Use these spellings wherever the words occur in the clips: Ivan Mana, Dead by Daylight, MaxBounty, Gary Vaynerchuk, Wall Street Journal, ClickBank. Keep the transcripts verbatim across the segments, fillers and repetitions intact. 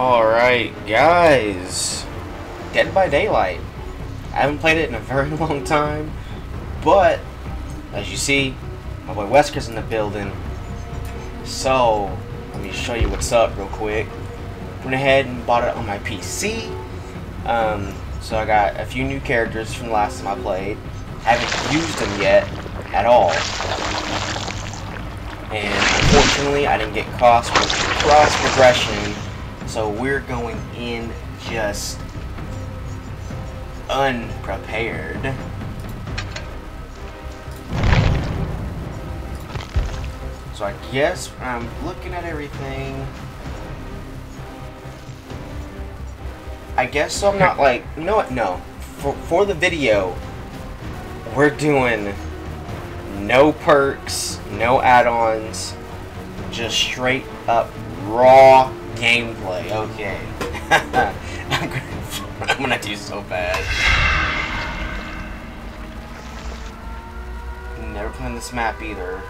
Alright, guys. Dead by Daylight. I haven't played it in a very long time, but as you see, my boy Wesker's in the building. So, let me show you what's up real quick. Went ahead and bought it on my P C. Um, so I got a few new characters from the last time I played. Haven't used them yet at all. And unfortunately, I didn't get cross progression. So we're going in just unprepared. So I guess I'm looking at everything. I guess so I'm not like, you know what? No. For, for the video, we're doing no perks, no add-ons, just straight up raw gameplay. Okay. I'm gonna, I'm gonna do so bad. Never played this map either.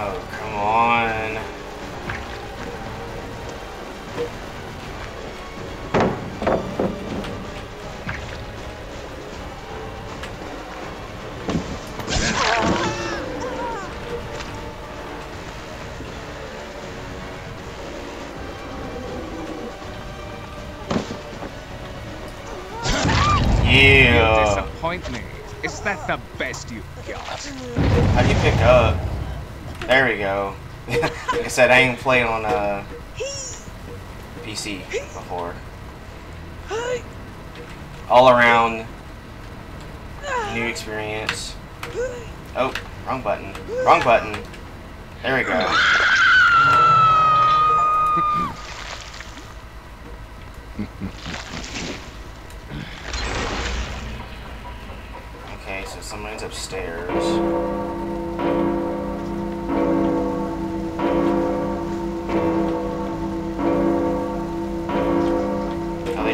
Oh, come on. Yeah. You disappoint me. Is that the best you've got? How do you pick up? There we go. Like I said, I ain't played on uh, P C before. All around, new experience. Oh, wrong button. Wrong button. There we go. Okay, so someone's upstairs.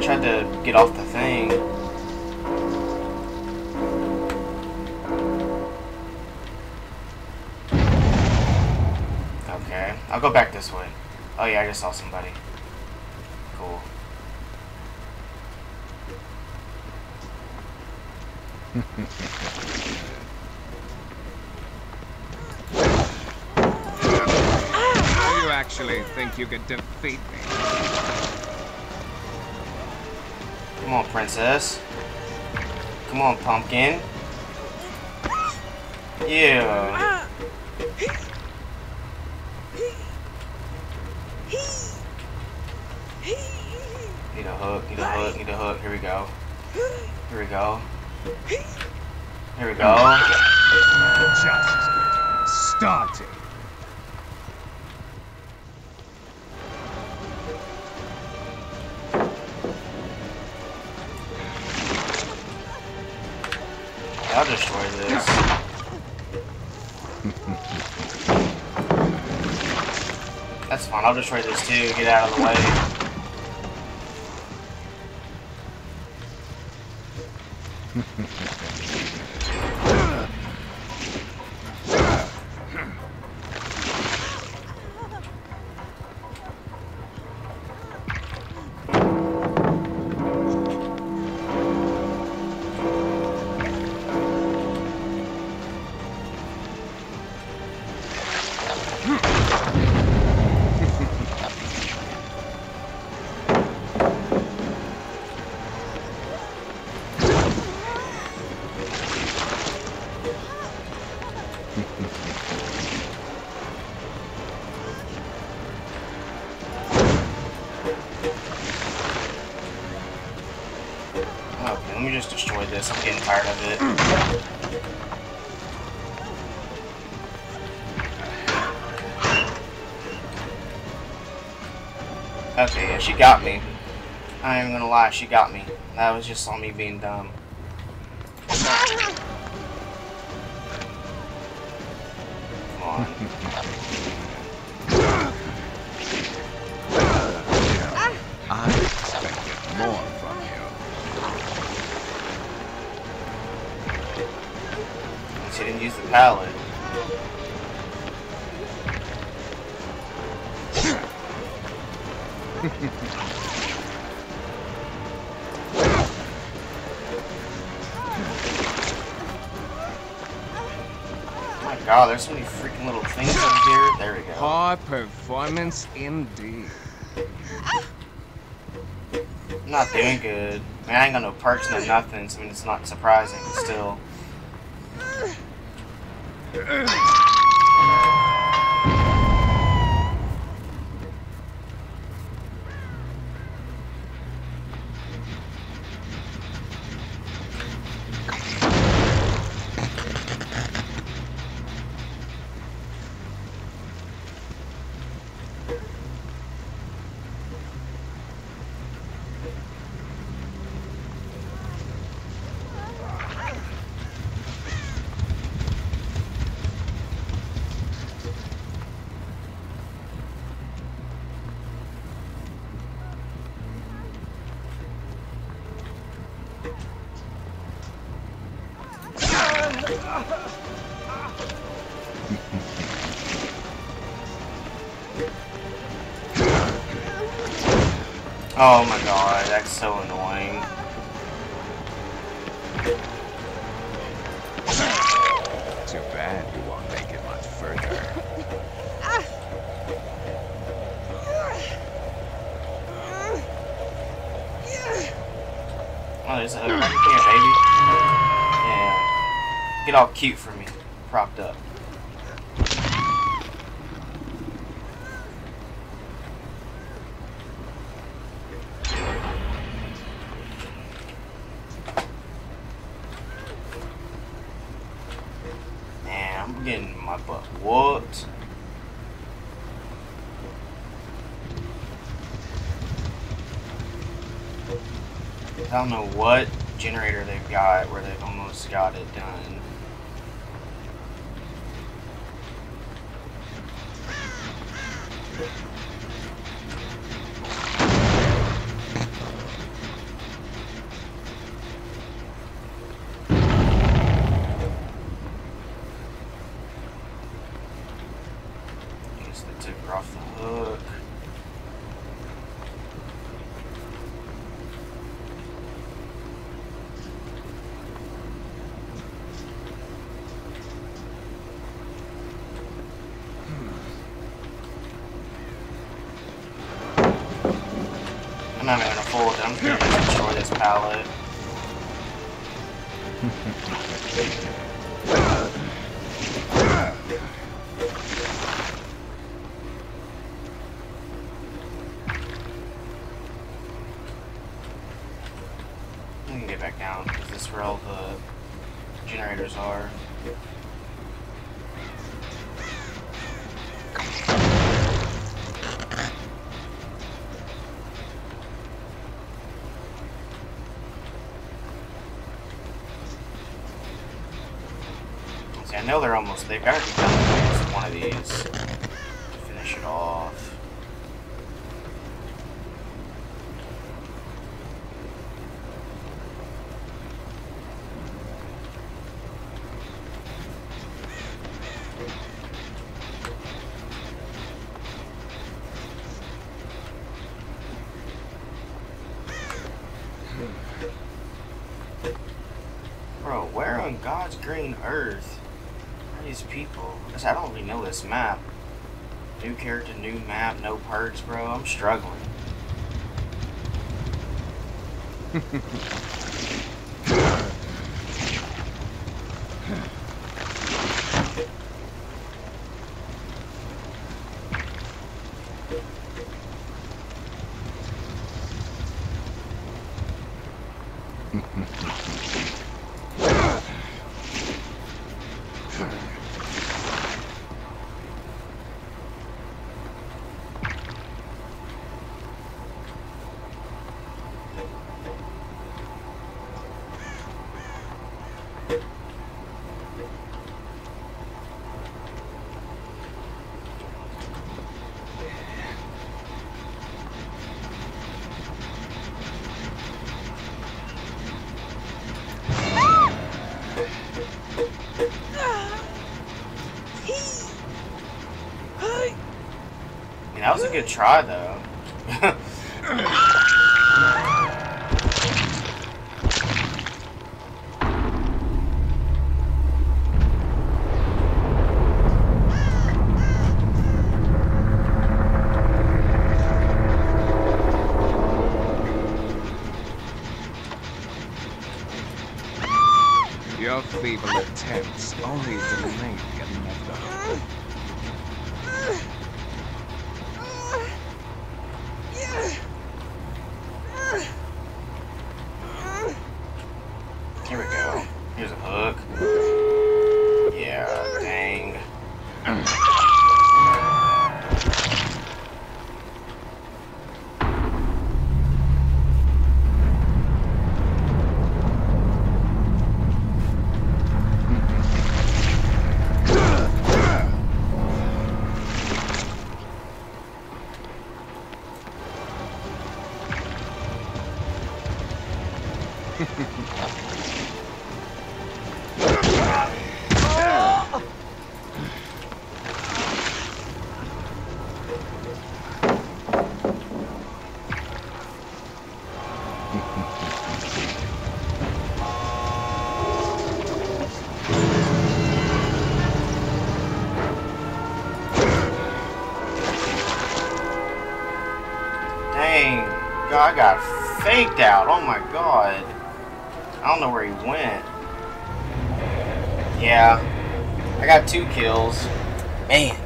Tried to get off the thing. Okay, I'll go back this way. Oh yeah, I just saw somebody. Cool. Do you actually think you could defeat me? Come on, princess. Come on, pumpkin. Yeah. Need a hook, need a hook, need a hook. Here we go. Here we go. Here we go. Just starting. I'll destroy this. That's fine, I'll destroy this too, get out of the way. Okay, let me just destroy this. I'm getting tired of it. Okay, yeah, she got me. I ain't gonna lie, she got me. That was just on me being dumb. Come on. I expected more from you. She didn't use the pallet. My God, there's so many freaking little things up here. There we go. High performance indeed. I'm not doing good. I mean, I ain't got no perks, no nothing, so I mean, it's not surprising, but still. Oh my God, that's so annoying. Too bad you won't make it much further. Oh, there's a hook right here, baby. Yeah. Get all cute for me, propped up. I don't know what generator they've got where they've almost got it done. I guess they took her off the hook. I'm not even gonna fold it, I'm just gonna destroy this pallet. We can get back down, because this is where all the generators are. I know they're almost, they've got to be done with one of these to finish it off. Bro, where on God's green earth? These people, because I don't really know this map. New character, new map, no perks, bro. I'm struggling. that was a good try, though. Your feeble attempts only delay another. Here we go. Here's a hook. Yeah, dang. Dang, God, I got faked out. Oh my God. I don't know where he went. Yeah, I got two kills. Man.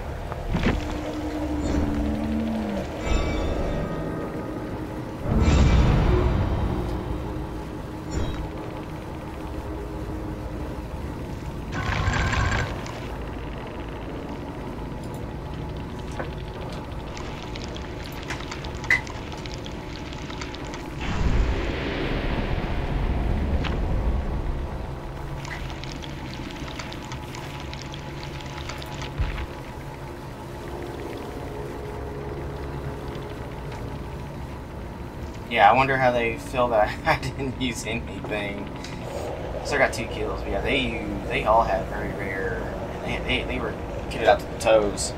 Yeah, I wonder how they feel that I didn't use anything. Still got two kills, but yeah, they use, they all had very rare, and they, they, they were kitted out to the toes.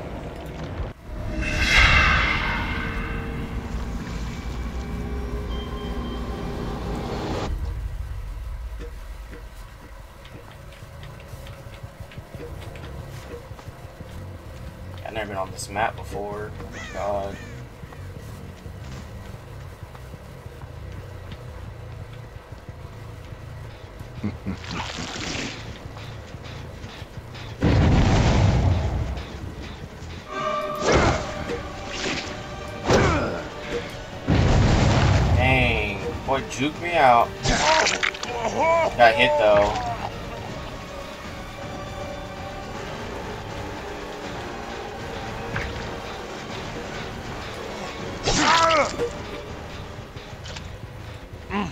I've never been on this map before. Oh my God. Dang, boy, juke me out. Got hit though.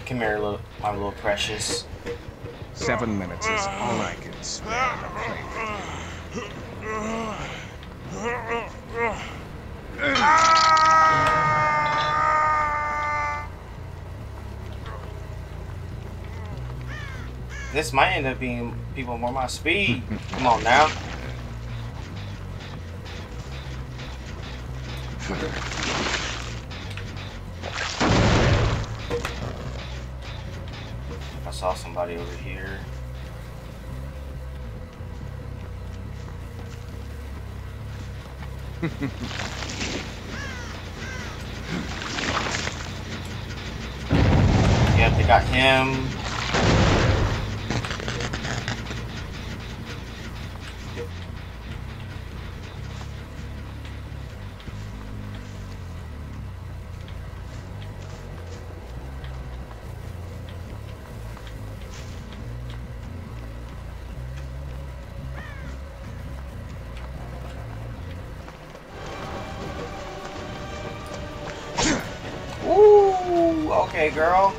Come here, little, my little precious. Seven minutes is all I can spare to play with you. This might end up being people more my speed. Come on now. I saw somebody over here. Yep, they got him. Okay, girl.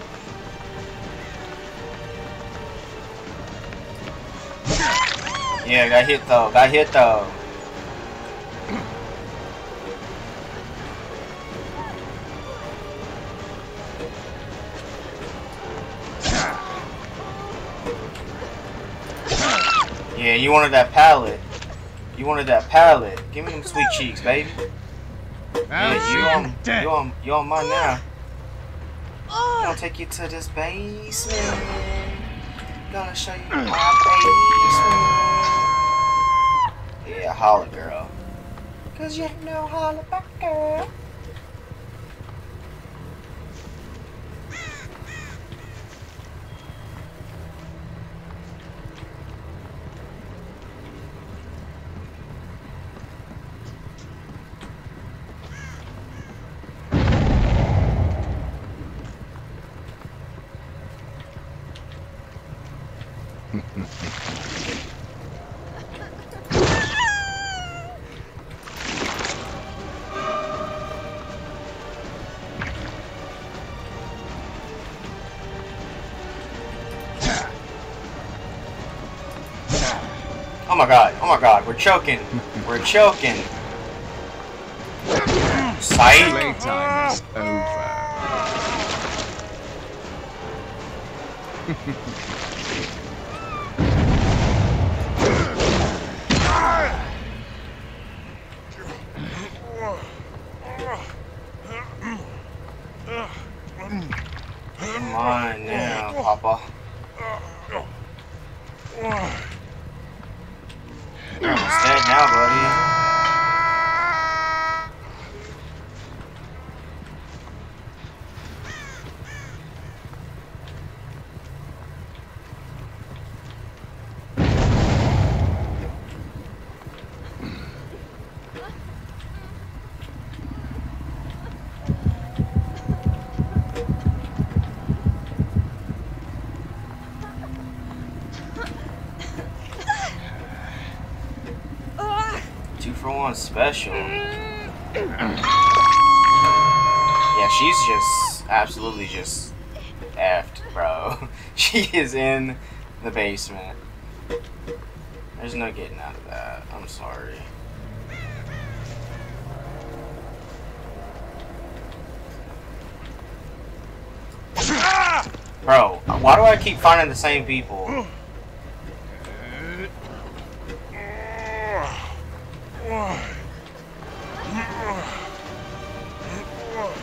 Yeah, got hit though. Got hit though. Yeah, you wanted that pallet. You wanted that pallet. Give me them sweet cheeks, baby. Yeah, you on, dead. You on, you on mine now. I'm gonna take you to this basement. Gonna show you my basement. Yeah, holla, girl. Cause you know holla back, girl. Oh my god, oh my god, we're choking, we're choking. Sight. Playtime is over. Come on now, Papa. Special. Yeah, she's just absolutely just effed, bro. She is in the basement. There's no getting out of that. I'm sorry. Bro, why do I keep finding the same people?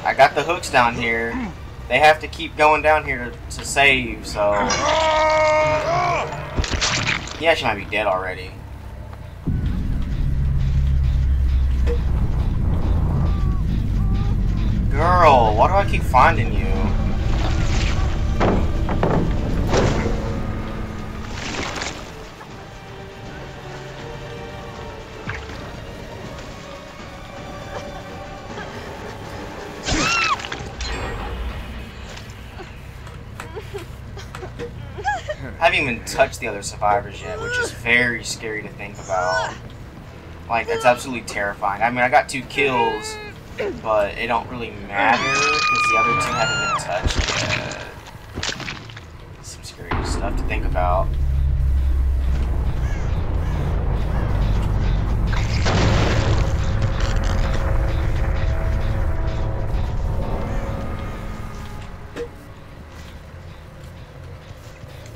I got the hooks down here. They have to keep going down here to, to save, so... Yeah, she might be dead already. Girl, why do I keep finding you? I haven't even touched the other survivors yet, which is very scary to think about. Like, that's absolutely terrifying. I mean, I got two kills, but it don't really matter because the other two haven't been touched yet. Some scary stuff to think about.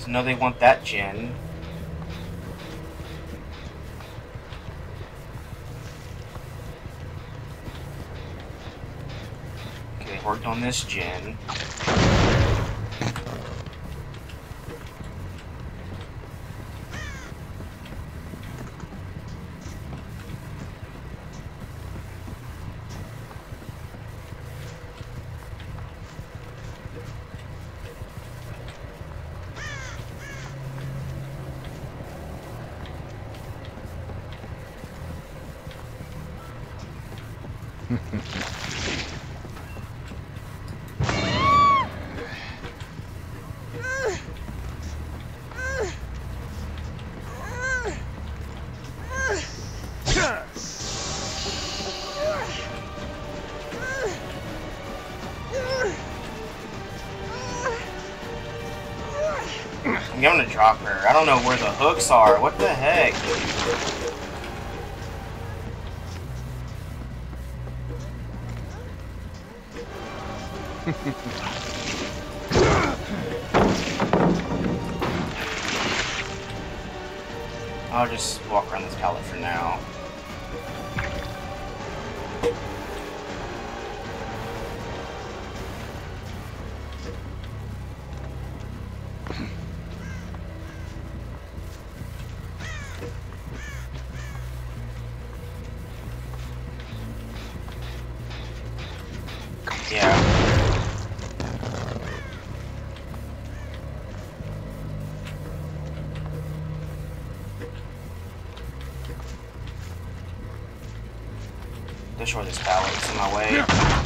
No, they want that gin. Okay, worked on this gin. I'm gonna drop her. I don't know where the hooks are. What the heck? I'll just walk around this pallet for now. Yeah. The shortest balance in my way. Yeah.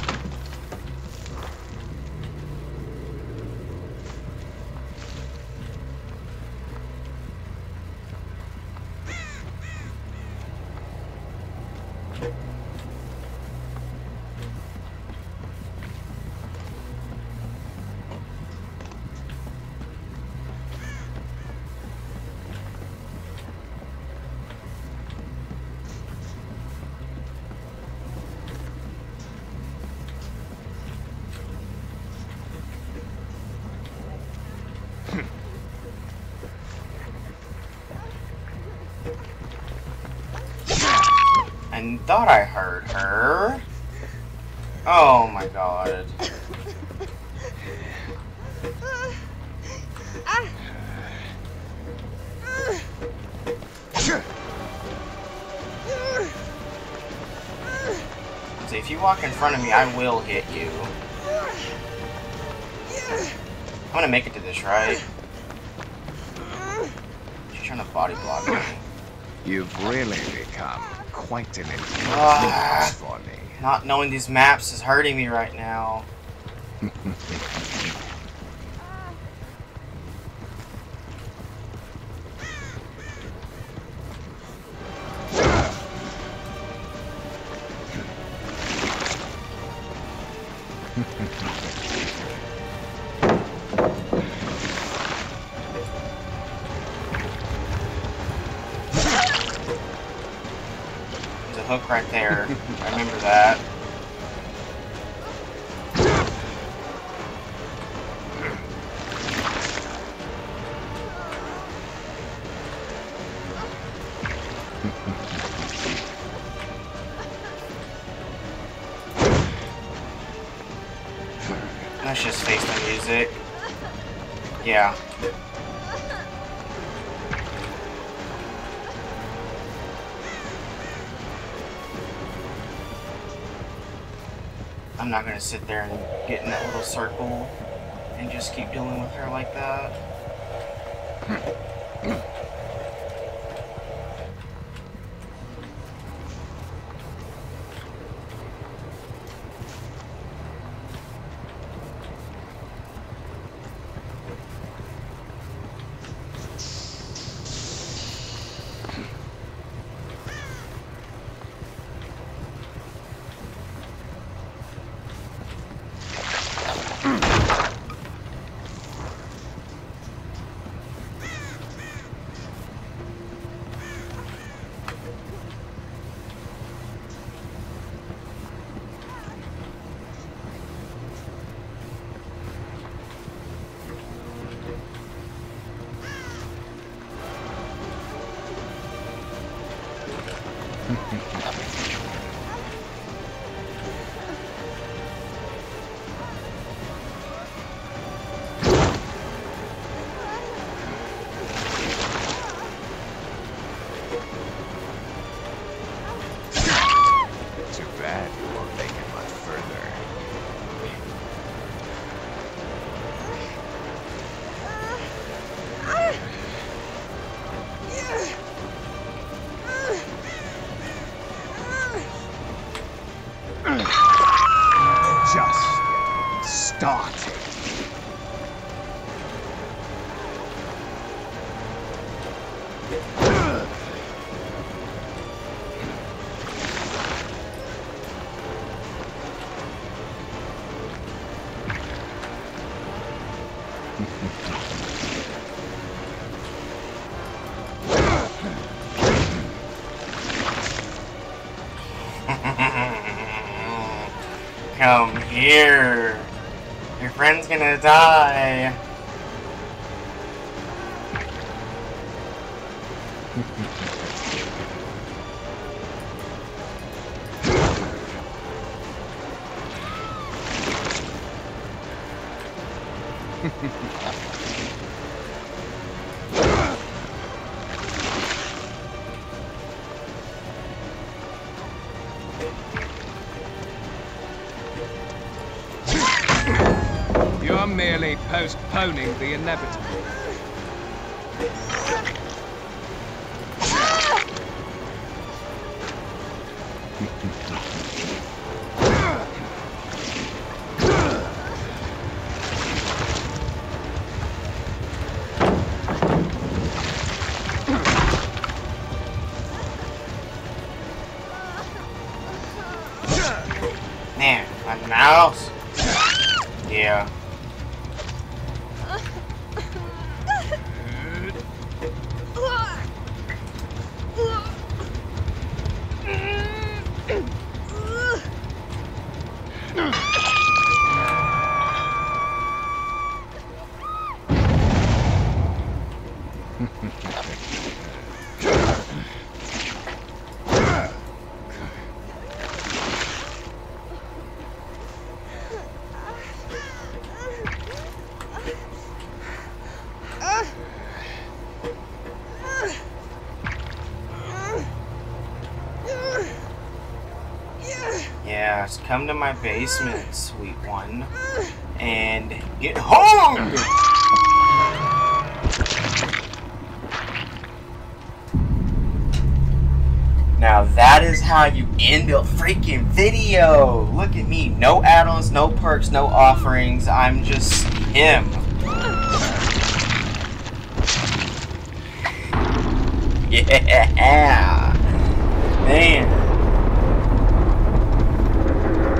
Thought I heard her. Oh my god. So if you walk in front of me, I will hit you. I'm gonna make it to this, right? She's trying to body block me. You've really become quite an uh, for me. Not knowing these maps is hurting me right now. Hook right there. I remember that. Let's just face the music. Yeah. I'm not gonna sit there and get in that little circle and just keep dealing with her like that. Come here. Your friend's gonna die. I'm merely postponing the inevitable. Man, like an house? Yeah. Yes, come to my basement, sweet one, and get home! Now that is how you end a freaking video! Look at me, no add-ons, no perks, no offerings, I'm just him. Yeah! Man!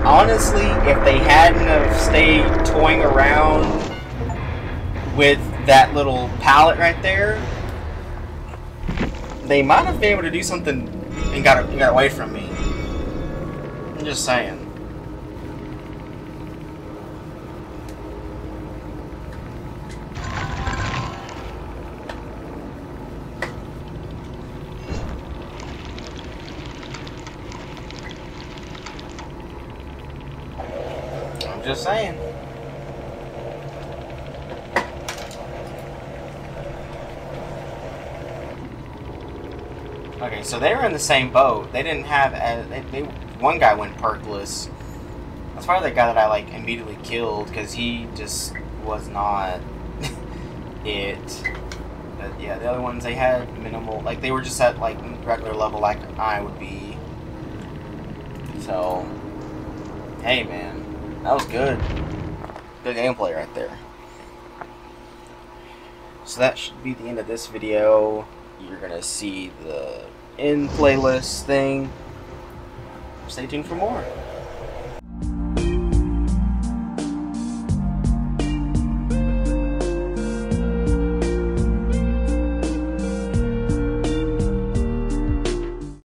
Honestly, if they hadn't have stayed toying around with that little palette right there, they might have been able to do something and got, got away from me. I'm just saying. Just saying. Okay, so they were in the same boat. They didn't have as they, they one guy went perkless. That's probably the guy that I like immediately killed because he just was not it. But yeah, the other ones they had minimal, like they were just at like regular level, like I would be. So, hey, man. That was good. Good gameplay right there. So that should be the end of this video. You're gonna see the end playlist thing. Stay tuned for more.